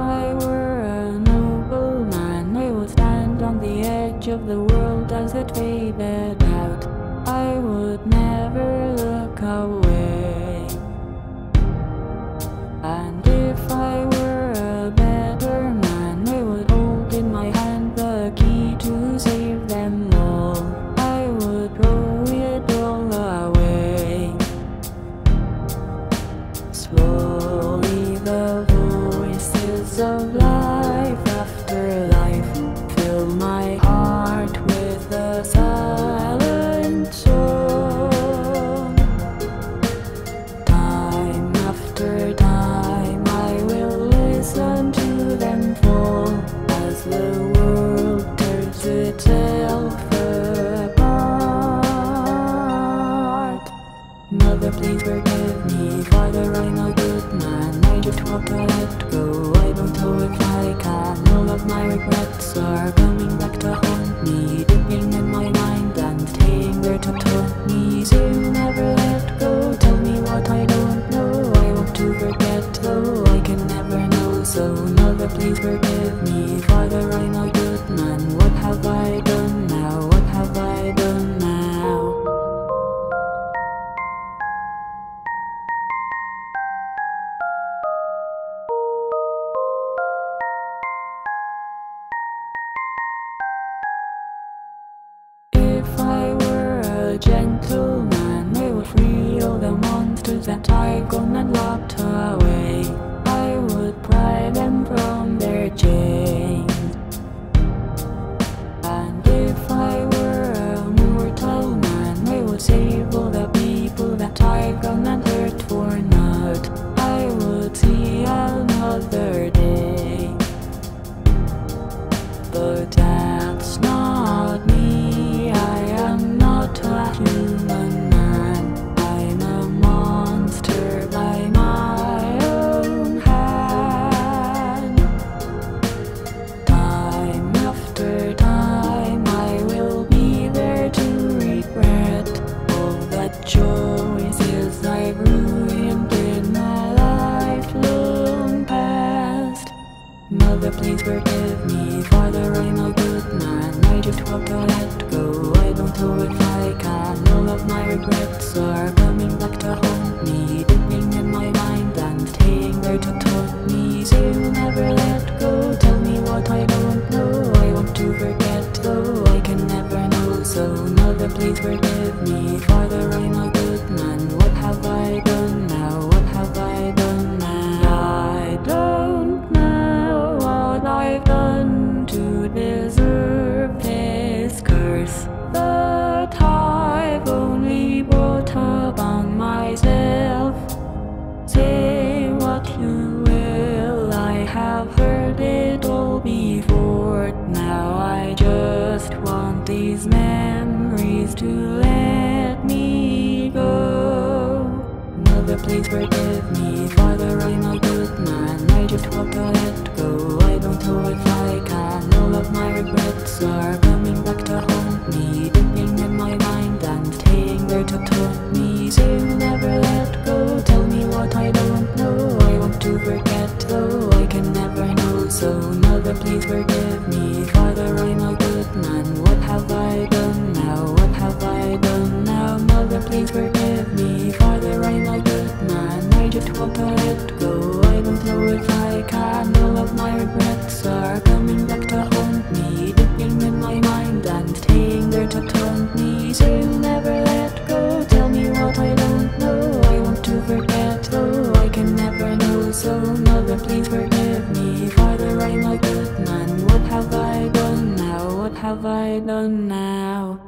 I were a nobleman, I would stand on the edge of the world as it faded out. I would never look away. And if I were a better man, I would hold in my hand the key to save them all. I would throw it all away. Slowly the voices of life after life fill my heart with a silent song. Time after time I will listen to them fall as the world turns itself apart. Mother, please forgive me, Father, I'm not good man. I just want to let go, I don't know if I can. All of my regrets are coming back to haunt me, digging in my mind and staying there to taunt me. So you never let go, tell me what I don't know. I want to forget though, I can never know. So mother, please forgive me, Father, I'm not good man. What have I done now, what have I done now? Gentleman, I would free all the monsters that I gone and locked away. I would pry them from their chains. And if I were a mortal man, I would save all the people that I gone and hurt for naught. I would see another day. But that's not me, I am a human man, I'm a monster by my own hand. Time after time I will be there to regret all the choices I've ruined in my lifelong past. Mother, please forgive me, Father, I'm a good man. I just want to let go, I don't know if I can. All of my regrets are coming back to haunt me, digging in my mind and staying there to taunt me. So you never let go, tell me what I don't know. I want to forget though, I can never know. So mother, please forgive me, Father, I'm a good man. What have I done now, what have I done now? I don't know what I've done to deserve this curse that I've only brought upon myself. Say what you will, I have heard it all before. Now I just want these memories to let me go. Mother, please forgive me, Father, I'm a good man. I just want to let go, I don't know if I can. All of my regrets are coming back to haunt me, digging in my mind and staying there to taunt me. So you never let go, tell me what I don't know. I want to forget though, I can never know. So mother, please forgive me, Father, I'm a good man. What have I done now, what have I done now? Mother, please forgive me, Father, I'm a good man. I just want to let go, I don't know if I can. All of my regrets are coming back to haunt me, digging in my mind and staying there to taunt me. So you'll never let go, tell me what I don't know. I want to forget though, I can never know. So mother, please forgive me, Father, I'm a good man. What have I done now, what have I done now?